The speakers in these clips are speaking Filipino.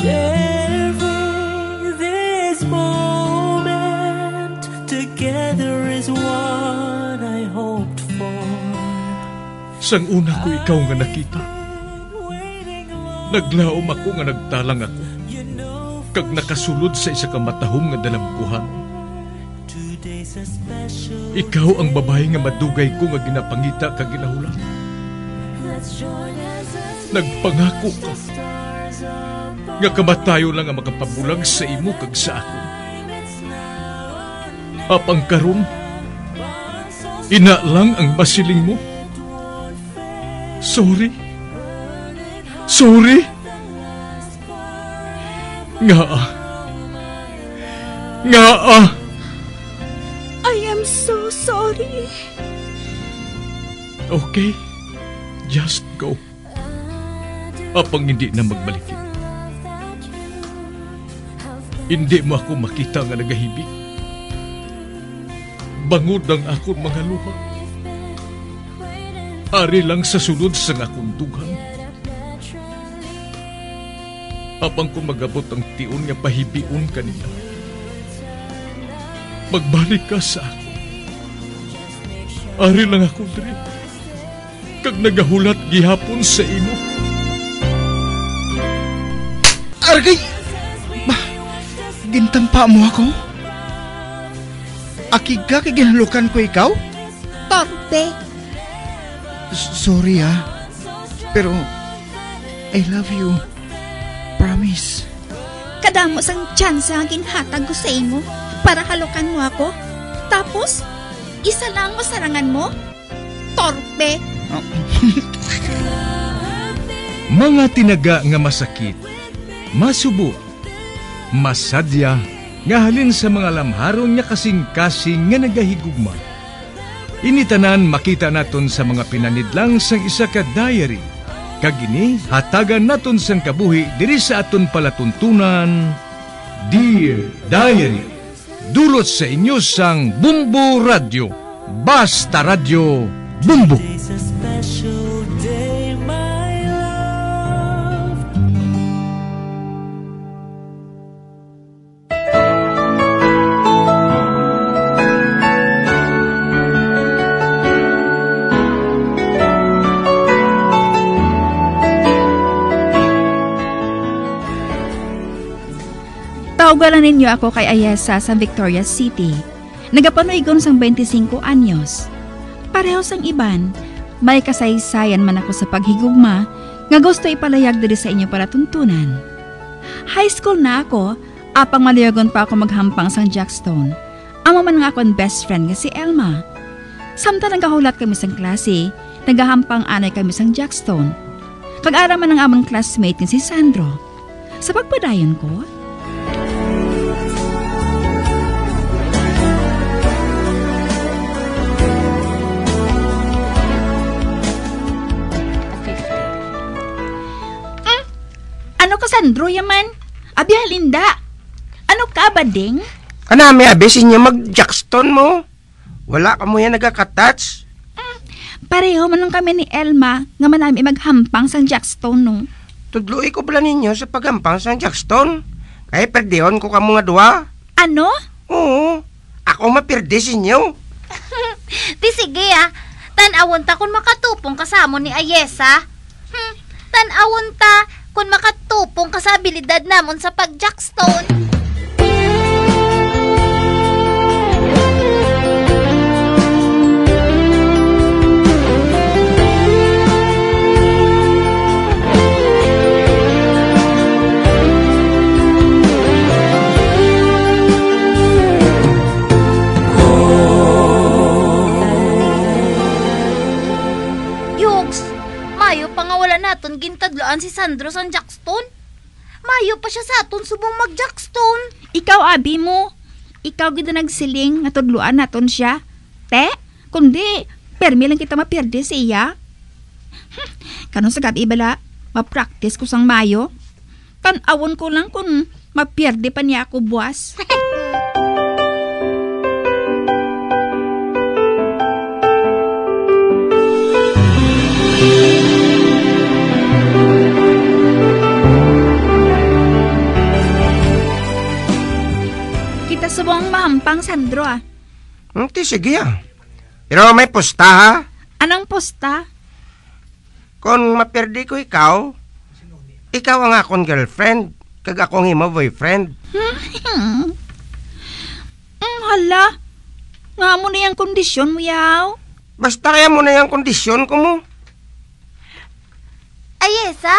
Sharing this moment together is what I hoped for. Sang una ko ikaw nga nakita. Naglaom ako nga nagtalang ako. Kag nakasulod sa isa ka matahom nga dalamkuhan. Ikaw ang babae nga madugay ko nga ginapangita kag ginahulan. Nagpangako ka nga kamatayo lang ang makapabulag sa imo kag sa ako. Apang karon, ina lang ang basiling mo. Sorry. Nga. I am so sorry. Okay, just go. Apang hindi na magbalikin. Hindi mo ako makita nga nagahibig. Bangod ang akong mga luha. Ari lang sa sunod sa akong dughang. Apang kung magabot ang tion nga pahibiun kanila. Magbalik ka sa ako. Ari lang ako diri. Kag nagahulat gihapon sa imo. Argay! Gintampa mo ako? Akiga kay ginalukan ko ikaw? Parte. Sorry ah. Pero I love you. Promise. Kadamo sang chance ang ginhatag ko sa imo para halukan mo ako. Tapos isa lang mo sarangan mo? Torpe. Oh. Mga tinaga nga masakit. Masubo. Masadya nga halin sa mga lamharon nga kasing-kasing nga nagahigugma. Initanan makita naton sa mga pinanidlang sang isa ka diary. Kagini hatagan naton sang kabuhi diri sa aton palatuntunan. Dear Diary, dulot sa inyo sang Bombo Radyo. Basta Radyo, Bombo. Tawagalan ninyo ako kay Ayessa sa Victoria City. Nagapanuigon sang 25 anyos. Pareho sang iban, may kasaysayan man ako sa paghigugma nga gusto ipalayag diri sa inyo para tuntunan. High school na ako, apang malayagon pa ako maghampang sang Jackstone. Amo man nga akong best friend nga si Elma. Samtang nagahulat kami sang klase, nagahampang anay kami sang Jackstone. Kag-ara man ang among classmate nga si Sandro. Sa pagpadayon ko, Sandro yaman, abi halinda. Ano ka ba, ding? Anami abi sinya mag-Jackstone mo. Wala ka mo yan nagaka-touch. Pareho man lang kami ni Elma nga manami maghampang sang Jackstone no. Tudloy ko pala ninyo sa paghampang sang Jackstone. Kay perdehon ko ka mga dua. Ano? Oo. Ako mapirde sinyo. Di sige ah. Tan-awon ta kun makatupong kasamo ni Ayessa. Tan-awon ta kung makatupong kasabilidad namon sa pag-Jackstone. Gintadloan si Sandro sang Jackstone. Mayo pa siya sa aton subong mag-Jackstone. Ikaw abi mo. Ikaw gid nagsiling nga tudloan naton siya. Te, kundi permi lang kita mapierde sa iya. Kanon sa gabi bala, ma-practice ko sang Mayo. Tan-awon ko lang kun mapierde pa niya ako buwas. Sandro, ah. Hindi, sige, ah. Pero may posta, ha? Anong posta? Kung maperdi ko ikaw, ikaw ang akong girlfriend, kag akong himo boyfriend. Hala, nga mo na yung kondisyon mo, yaw. Basta kaya mo na yung kondisyon ko mo. Ayessa,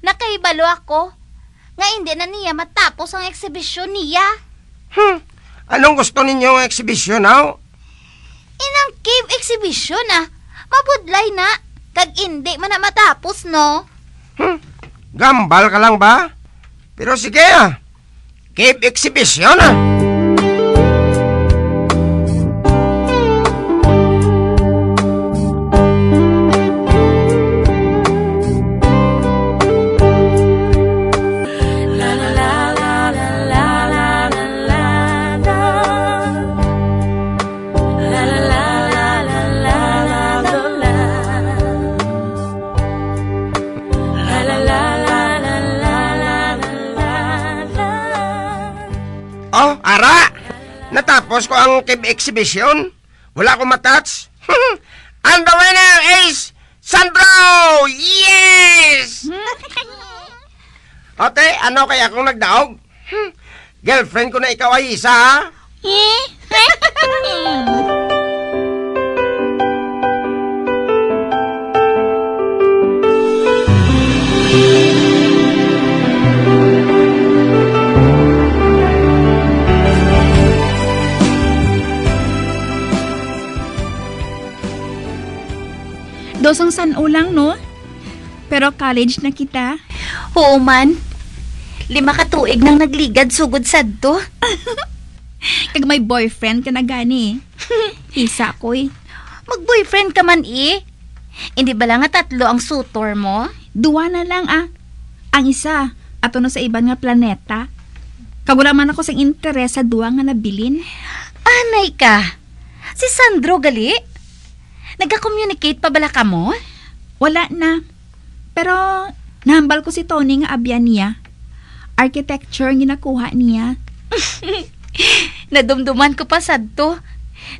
nakaibalo ako. Nga hindi na niya matapos ang eksibisyon niya. Anong gusto ninyo ang eksibisyon, aw? Inang cave eksibisyon, ah. Mabudlay na. Kag hindi man na matapos, no? Gambal ka lang ba? Pero sige, ah. Cave eksibisyon, ah. Natapos ko ang cave exhibition. Wala akong matats. And the winner is Sandro! Yes! Ote, ano kaya kung nagdaog? Girlfriend ko na ikaw ay isa, ha? Dosang sanulang, no? Pero college na kita. Oo man. 5 ka tuig nang nagligad sugod sad to. Kag may boyfriend ka na gani. Isa ko, eh. Mag-boyfriend ka man, eh. Hindi ba lang 3 ang sutor mo? 2 na lang, ah. Ang isa, ato no sa iban nga planeta. Kagulaman ako sa interes sa 2 nga nabilin. Anay ka. Si Sandro gali? Nagka-communicate pa bala ka mo? Wala na. Pero nahambal ko si Tony nga abyan niya. Architecture ang ginakuha niya. Nadumduman ko pa sad to.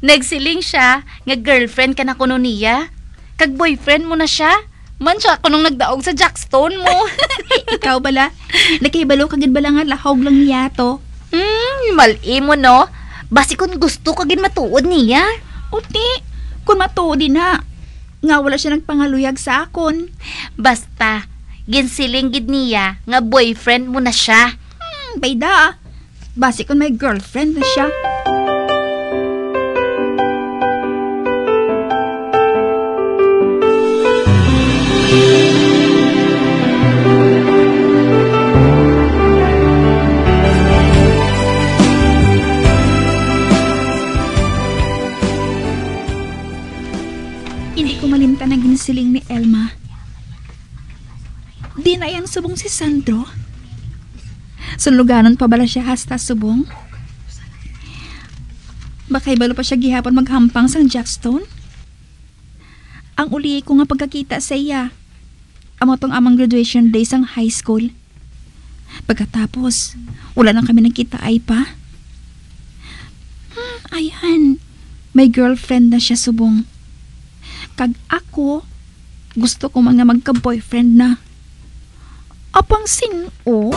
Nagsiling siya nga girlfriend ka na kuno niya. Kag boyfriend mo na siya. Man siya ako nung nagdaog sa Jackstone mo. Ikaw bala. Nakibalo kagid bala nga lahog lang niya to. Mali mo, no? Basi kung gusto kagid matuod niya. Uti. Kung matuod na, nga wala siya nagpangaluyag sa akon. Basta, ginsilinggid niya nga boyfriend mo na siya. Bayda, basi kung may girlfriend na siya. Siling ni Elma. Di na yan subong si Sandro. Sunluganon pa bala siya hasta subong. Bakay balo pa siya gihapon maghampang sang Jackstone. Ang uli ko nga pagkakita sa iya. Amo tong amang graduation day sang high school. Pagkatapos, wala na kami nakita ay pa. Ayan, may girlfriend na siya subong. Kag ako, gusto ko mga magka-boyfriend na. Apang sino? College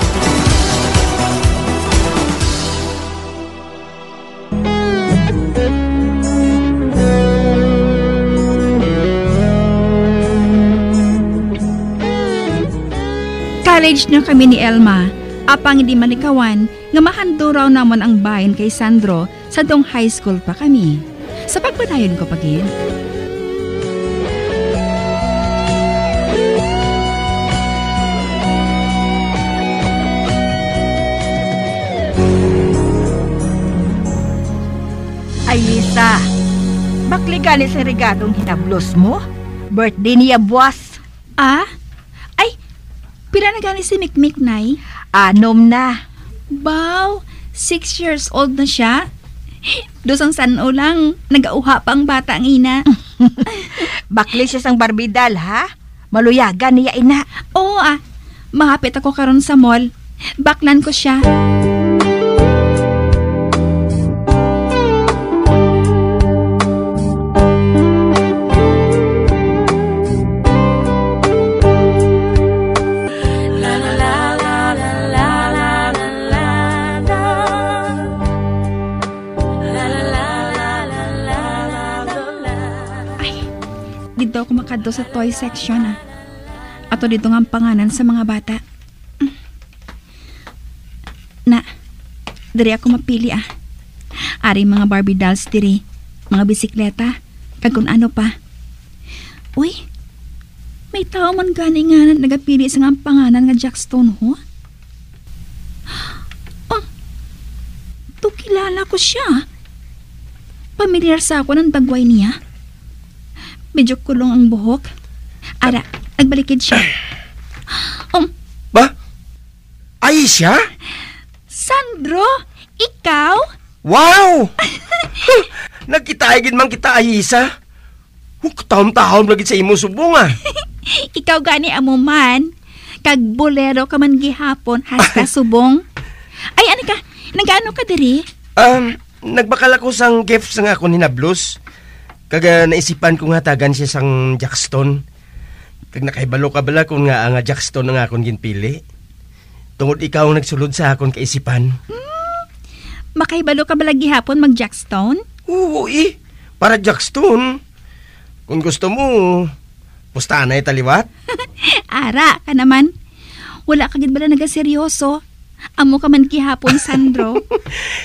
na kami ni Elma. Apang hindi malikawan, nga mahando raw naman ang bayan kay Sandro sa dong high school pa kami. Sa pagpadayon ko pagin. Ayessa, bakli ka ni sa regatong hinablos mo? Birthday niya buwas. Ah? Ay, pila na gani si Mick, nay? 6 na. Wow, 6 years old na siya? Dosang sano lang, nag-auha pa ang bata ang ina. Bakli siya sang barbidal, ha? Maluyagan niya ina. Oo, ah. Mahapit ako karon sa mall. Baklan ko siya. lakad do sa toy section, ah. Ato dito nga ang panganan sa mga bata. Na, dari ako mapili, ah. Ari mga Barbie dolls, diri. Mga bisikleta, kag kun ano pa. Uy, may tao man gani nga nagapili sa nga panganan nga Jackstone, ho? Oh, to kilala ko siya. Pamilyar sa ako ng tagway niya. Medyo kulong ang buhok. Ara, nagbalikid siya. Ba? Ayessa? Sandro, ikaw? Wow! Nagkitaigin man kita, Ayessa. Taon-taon lagi sa imo subong, ah. Ikaw gani amo man. Kagbolero ka man gihapon hasta subong. Ay, ano ka? Nagano ka diri? Nagbakal ako sang gifts nga ako ninablos. Kaga naisipan ko nga tagan siya sang Jackstone. Kag nakaibalo ka bala kung nga Jackstone nga akong ginpili. Tungod ikaw nagsulod sa akong kaisipan. Makaibalo ka bala gihapon mag Jackstone? Oo, eh. Para Jackstone. Kung gusto mo, pusta na italiwat. Ara ka naman. Wala kagid bala nagaseryoso. Amo ka man gihapon, Sandro.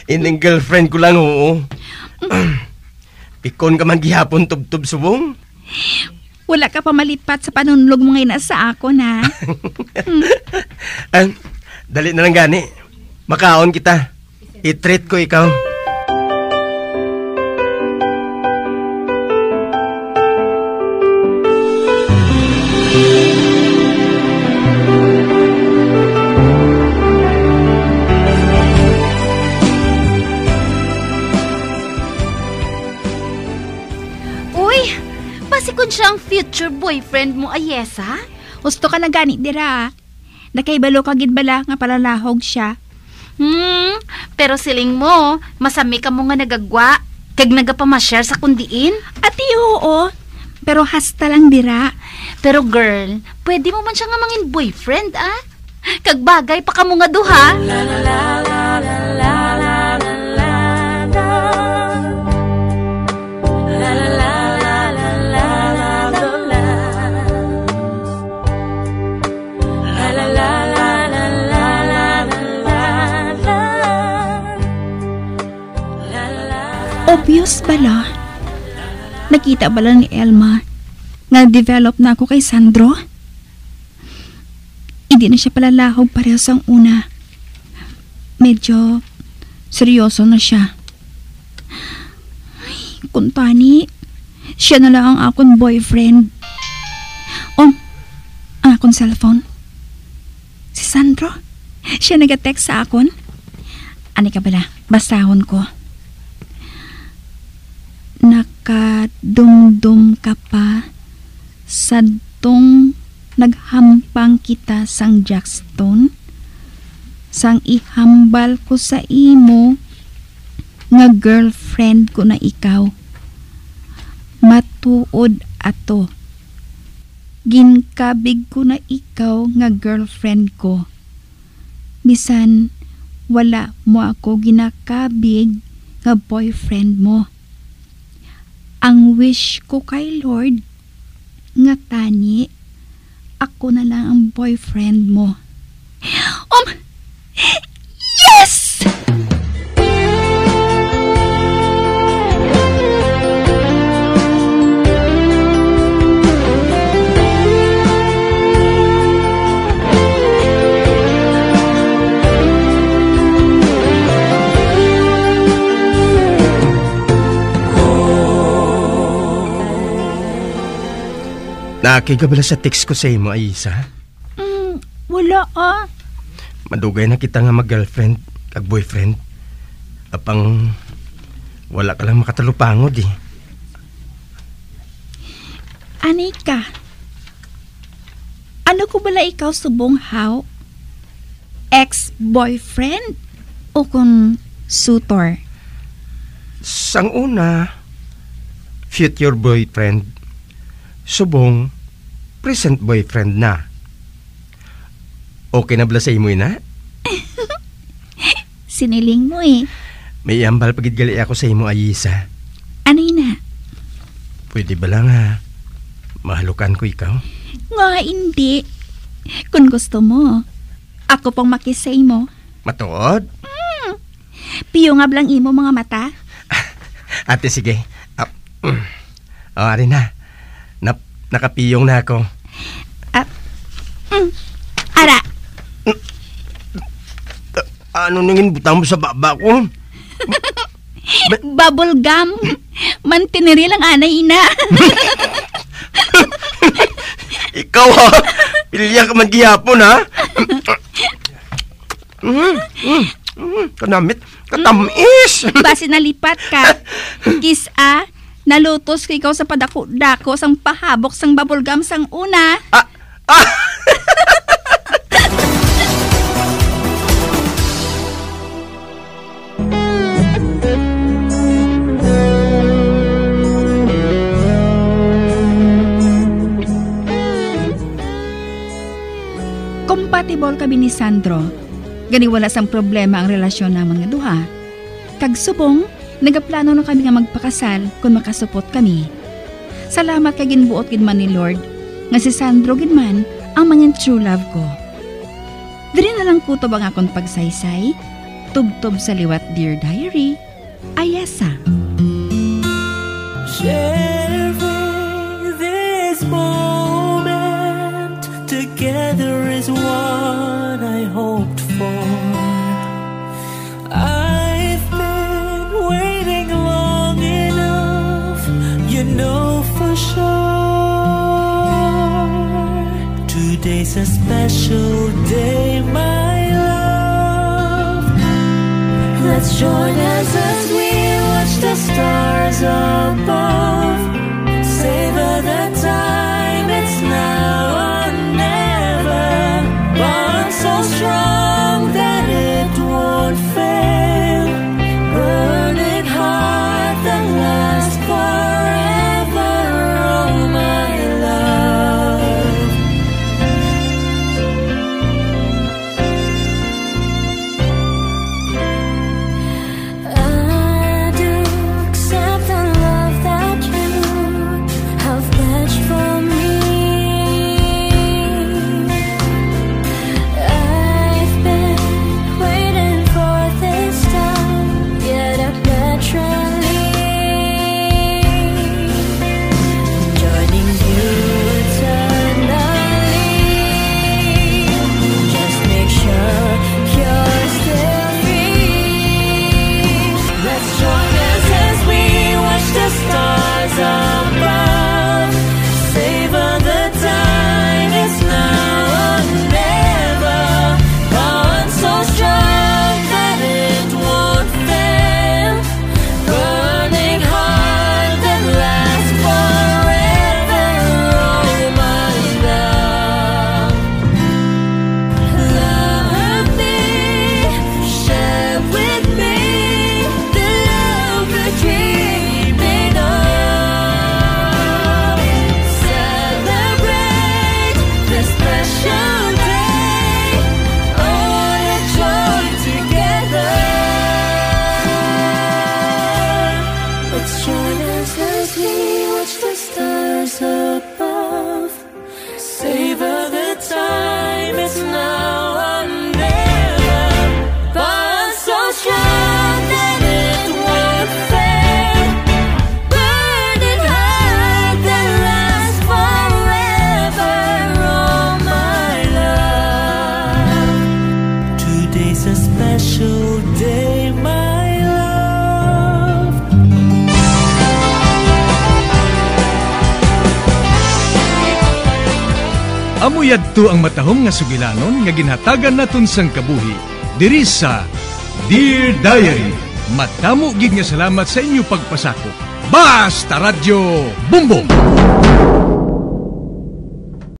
Ining girlfriend ko lang, oo. Pikon ka man gihapon tubtub subong. Wala ka pa malipat sa panunlog mo ngayon sa ako na. Dali na lang gani. Makaon kita. I-treat ko ikaw. Siya ang future boyfriend mo, Ayessa? Gusto ka na ganit dira. Nakaibalo ka gid bala nga palalahog siya. Pero siling mo, masami ka mo nga nagagwa. Kag nagapamashare sa kundiin. Ati, oo. Pero hasta lang dira. Pero girl, pwede mo man siya nga mangin boyfriend, ah? Kag bagay pa ka mo nga duha. La la la la la la. Obvious bala. Nakita bala ni Elma na develop na ako kay Sandro. Hindi na siya palalahog pareho sang una. Medyo seryoso na siya. Ay, kung tani, siya na lang ang akong boyfriend. Ang akong cellphone. Si Sandro, siya nag-text sa akon. Ani ka bala, basahon ko. Nakadumdum ka pa sadtong naghampang kita sang Jackstone, sang ihambal ko sa imo nga girlfriend ko na ikaw. Matuod ato, ginkabig ko na ikaw nga girlfriend ko. Bisan wala mo ako ginakabig nga boyfriend mo. Ang wish ko kay Lord, nga tani, ako na lang ang boyfriend mo. Yes! Nakikabala sa text ko sa imo, Ayessa? Wala, ah. Madugay na kita nga mag-girlfriend, kag-boyfriend. Apang wala ka lang makatalupangod, eh. Anay ka? Ano ko bala ikaw subong how? Ex-boyfriend? O kung suitor? Sang una, future boyfriend. Subong, present boyfriend na. Okay na bala sa imo na? Siniling mo, eh. May iambal pagidgali ako sa imo, Ayessa. Ano na? Pwede bala nga Mahalukan ko ikaw? Nga, hindi. Kung gusto mo, ako pong makisay mo. Matuod? Piyungab lang imo mga mata. Ate, sige. O, ari na. Nakapiyong na ako. Ara. Ano nangin butang mo sa baba ko? Bubble gum. Mantineri lang anay ina. Ikaw ha. Pilya ka maghihapon ha. Kanamit. Katamis. Basi nalipat ka. Kiss a. Nalutos ka ikaw sa padako-dako sang pahabok sang bubble gum sang una. Kompatibol kami ni Sandro. Ganiwala sang problema ang relasyon namang nga duha. Kagsubong, nagaplano na kami nga magpakasal kung makasupot kami. Salamat kay ginbuot gidman ni Lord nga si Sandro gidman ang mga true love ko. Diri na lang kutob ang akong pagsaysay, tubtob sa liwat Dear Diary, Ayessa. Sharing this moment together is what I hoped for. I've been waiting long enough, you know for sure. Today's a special day, my love. Let's join us as we watch the stars above. Savor the time, it's now or never. Bond so strong that it won't fail. Burning heart that lasts forever, oh my love. I do accept the love that you have pledged for me. I've been waiting for this time, yet naturally joining you eternally. Just make sure you're still free. Let's join us as we watch the stars above. Savor the time, it's now or never. Bond so strong that it won't fail. Burning heart that lasts forever, oh my love. Love me, share with me the love we're dreaming of. Celebrate this special day, all the joy together. Let's join us as we watch the stars above. Savor the time, it's now or never. Bond so strong that it won't fail. Burning heart that lasts forever, oh my love. Today's a special day, my love. Amoy adto ang matahong nga sugilanon nga ginhatagan naton sang kabuhi diri sa Dear Diary. Matamo gid nga salamat sa inyo pagpasakop. Basta Radyo Bombo.